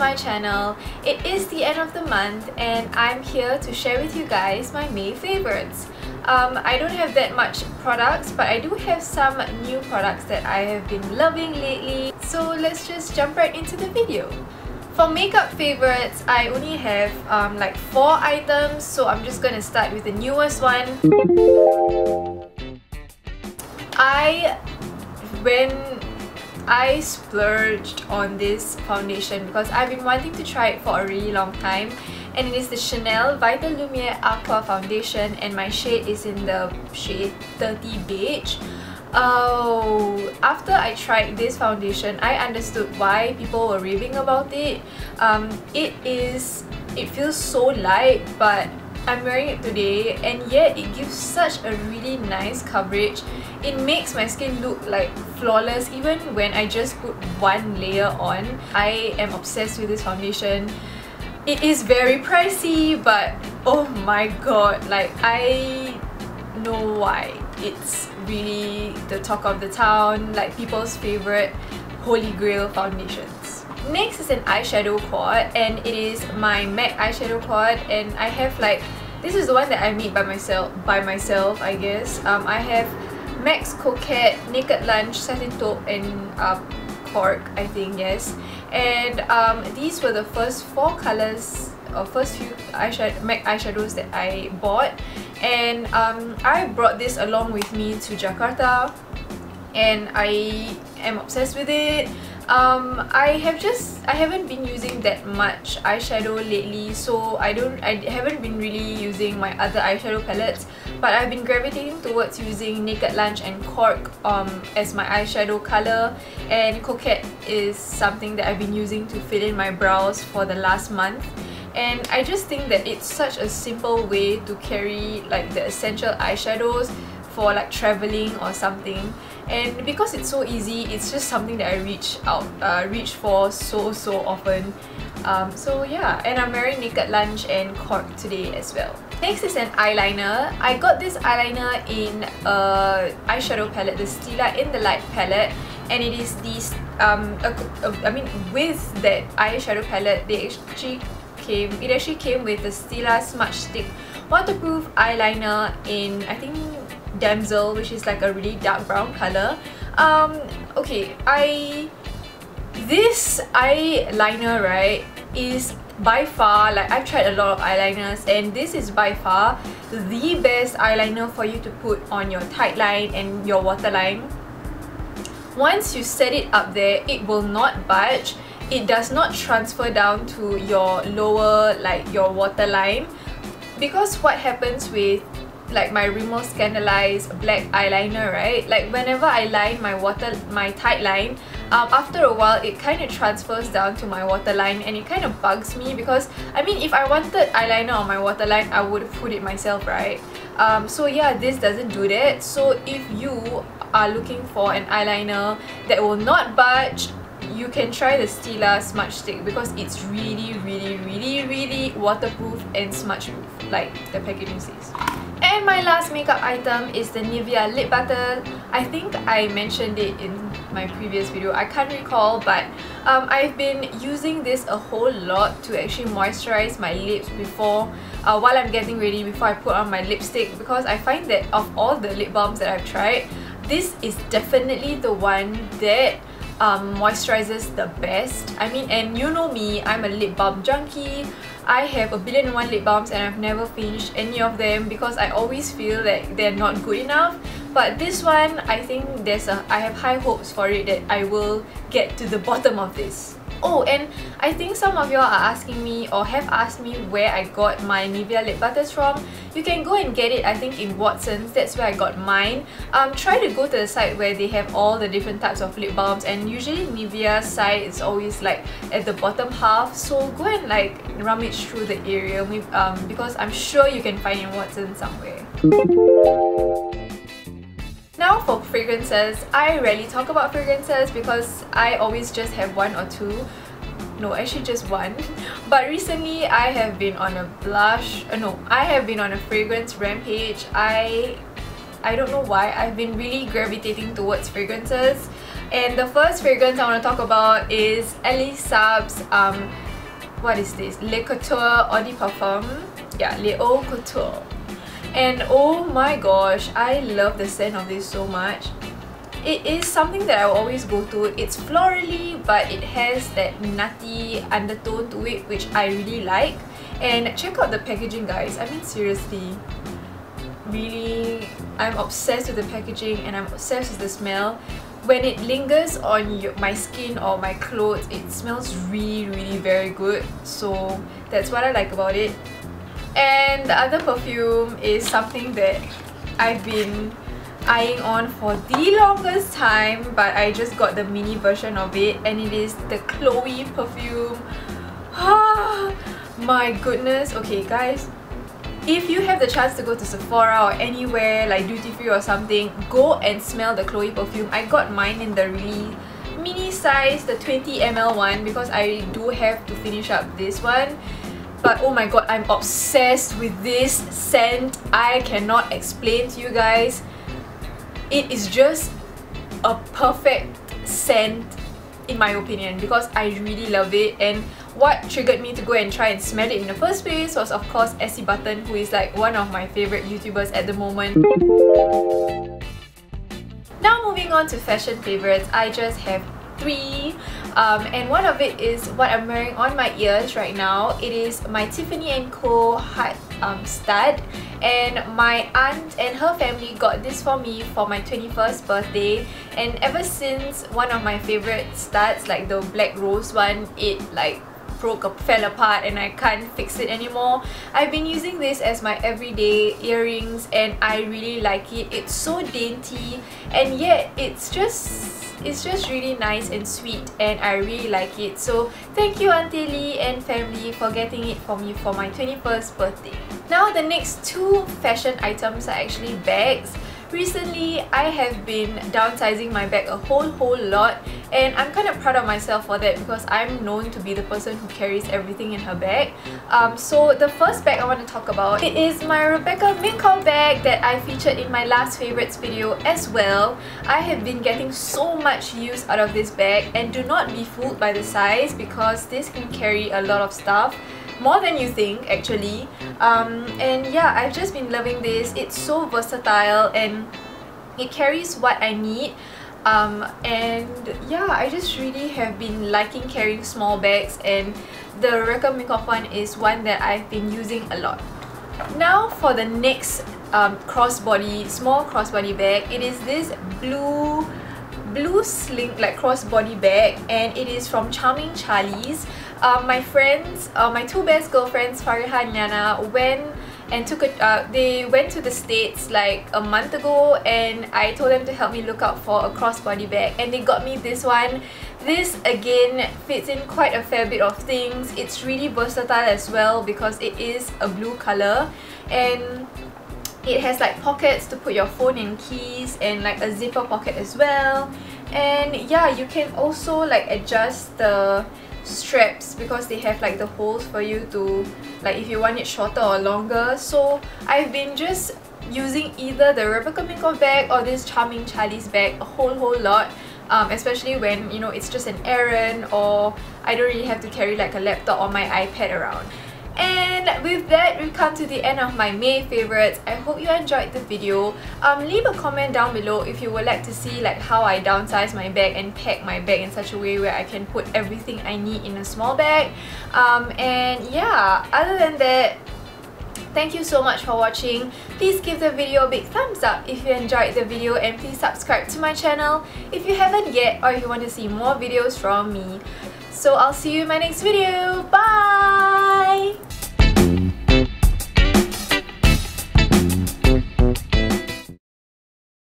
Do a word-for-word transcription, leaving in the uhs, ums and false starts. my channel. It is the end of the month and I'm here to share with you guys my May favorites. Um, I don't have that much products, but I do have some new products that I have been loving lately. So let's just jump right into the video. For makeup favorites, I only have um, like four items, so I'm just gonna start with the newest one. I when I splurged on this foundation because I've been wanting to try it for a really long time, and it is the Chanel Vitalumier Aqua Foundation, and my shade is in the shade thirty Beige. Oh, after I tried this foundation, I understood why people were raving about it. Um, it is, it feels so light, but I'm wearing it today and yet it gives such a really nice coverage. It makes my skin look like flawless even when I just put one layer on. I am obsessed with this foundation. It is very pricey, but oh my god, like I know why. It's really the talk of the town, like people's favorite holy grail foundations. Next is an eyeshadow quad, and it is my MAC eyeshadow quad, and I have like, this is the one that I made by myself, by myself I guess. Um, I have MAC's Coquette, Naked Lunch, Satin Taupe and uh, Cork, I think, yes. And um, these were the first four colours, or first few eyeshadow, MAC eyeshadows that I bought. And um, I brought this along with me to Jakarta and I am obsessed with it. Um, I have just, I haven't been using that much eyeshadow lately, so I don't, I haven't been really using my other eyeshadow palettes, but I've been gravitating towards using Naked Lunch and Cork um, as my eyeshadow colour, and Coquette is something that I've been using to fill in my brows for the last month. And I just think that it's such a simple way to carry like the essential eyeshadows for like traveling or something. And because it's so easy, it's just something that I reach out, uh, reach for so so often. Um, so yeah, and I'm wearing Naked Lunch and Cork today as well. Next is an eyeliner. I got this eyeliner in a eyeshadow palette, the Stila in the Light palette, and it is these. Um, a, a, I mean, with that eyeshadow palette, they actually. Came, it actually came with the Stila Smudge Stick Waterproof eyeliner in, I think, Damsel, which is like a really dark brown colour. Um, okay, I... This eyeliner, right, is by far, like, I've tried a lot of eyeliners, and this is by far the best eyeliner for you to put on your tight line and your waterline. Once you set it up there, it will not budge. It does not transfer down to your lower, like your waterline, because what happens with like my Rimmel Scandalized black eyeliner, right? Like whenever I line my water, my tight line, um, after a while it kind of transfers down to my waterline, and it kind of bugs me because I mean, if I wanted eyeliner on my waterline, I would have put it myself, right? Um, so yeah, this doesn't do that. So if you are looking for an eyeliner that will not budge, you can try the Stila Smudge Stick because it's really, really, really, really waterproof and smudge-proof, like the packaging says. And my last makeup item is the Nivea Lip Butter. I think I mentioned it in my previous video, I can't recall, but um, I've been using this a whole lot to actually moisturize my lips before, uh, while I'm getting ready, before I put on my lipstick, because I find that of all the lip balms that I've tried, this is definitely the one that Um, moisturizes the best. I mean, and you know me, I'm a lip balm junkie. I have a billion and one lip balms and I've never finished any of them because I always feel that they're not good enough. But this one, I think there's a, I have high hopes for it that I will get to the bottom of this. Oh, and I think some of y'all are asking me or have asked me where I got my Nivea lip butters from. You can go and get it, I think, in Watson's. That's where I got mine. Um, try to go to the site where they have all the different types of lip balms, and usually Nivea's side is always like at the bottom half. So go and like rummage through the area with, um, because I'm sure you can find it in Watson's somewhere. Now for fragrances, I rarely talk about fragrances because I always just have one or two. No, actually just one. But recently, I have been on a blush... Uh, no, I have been on a fragrance rampage. I... I don't know why, I've been really gravitating towards fragrances. And the first fragrance I want to talk about is Elie Saab's um, what is this? Le Couture Eau de Parfum. Yeah, Le Eau Couture. And oh my gosh, I love the scent of this so much. It is something that I will always go to. It's florally, but it has that nutty undertone to it, which I really like. And check out the packaging, guys. I mean, seriously, really, I'm obsessed with the packaging and I'm obsessed with the smell. When it lingers on your, my skin or my clothes, it smells really, really very good. So that's what I like about it. And the other perfume is something that I've been eyeing on for the longest time, but I just got the mini version of it, and it is the Chloe perfume. Ah, my goodness. Okay guys, if you have the chance to go to Sephora or anywhere like duty free or something, go and smell the Chloe perfume. I got mine in the really mini size, the twenty milliliter one, because I do have to finish up this one. But oh my god, I'm obsessed with this scent. I cannot explain to you guys. It is just a perfect scent in my opinion, because I really love it. And what triggered me to go and try and smell it in the first place was of course Essie Button, who is like one of my favorite YouTubers at the moment. Now moving on to fashion favorites, I just have three. Um, and one of it is what I'm wearing on my ears right now. It is my Tiffany and Co heart um, stud, and my aunt and her family got this for me for my twenty-first birthday. And ever since, one of my favorite studs, like the black rose one, it like broke up, fell apart, and I can't fix it anymore. I've been using this as my everyday earrings, and I really like it. It's so dainty, and yet it's just It's just really nice and sweet, and I really like it. So thank you Auntie Lee and family for getting it for me for my twenty-first birthday. Now the next two fashion items are actually bags. Recently, I have been downsizing my bag a whole whole lot, and I'm kind of proud of myself for that because I'm known to be the person who carries everything in her bag. Um, so the first bag I want to talk about, it is my Rebecca Minkoff bag that I featured in my last favorites video as well. I have been getting so much use out of this bag, and do not be fooled by the size because this can carry a lot of stuff. More than you think actually. Um, and yeah, I've just been loving this. It's so versatile and it carries what I need. Um, and yeah, I just really have been liking carrying small bags, and the Rebecca Minkoff one is one that I've been using a lot. Now for the next um, crossbody, small crossbody bag, it is this blue blue sling like crossbody bag, and it is from Charming Charlie's. Um, my friends, uh, my two best girlfriends, Fariha and Jana, went and took a, uh, they went to the States like a month ago, and I told them to help me look out for a crossbody bag, and they got me this one. This again fits in quite a fair bit of things. It's really versatile as well because it is a blue color, and it has like pockets to put your phone and keys, and like a zipper pocket as well. And yeah, you can also like adjust the straps because they have like the holes for you to like if you want it shorter or longer. So I've been just using either the Rebecca Minkoff bag or this Charming Charlie's bag a whole whole lot, um, especially when you know it's just an errand or I don't really have to carry like a laptop or my iPad around. And with that, we come to the end of my May favorites. I hope you enjoyed the video. Um, leave a comment down below if you would like to see like how I downsize my bag and pack my bag in such a way where I can put everything I need in a small bag. Um, and yeah, other than that, thank you so much for watching. Please give the video a big thumbs up if you enjoyed the video, and please subscribe to my channel if you haven't yet or if you want to see more videos from me. So I'll see you in my next video. Bye!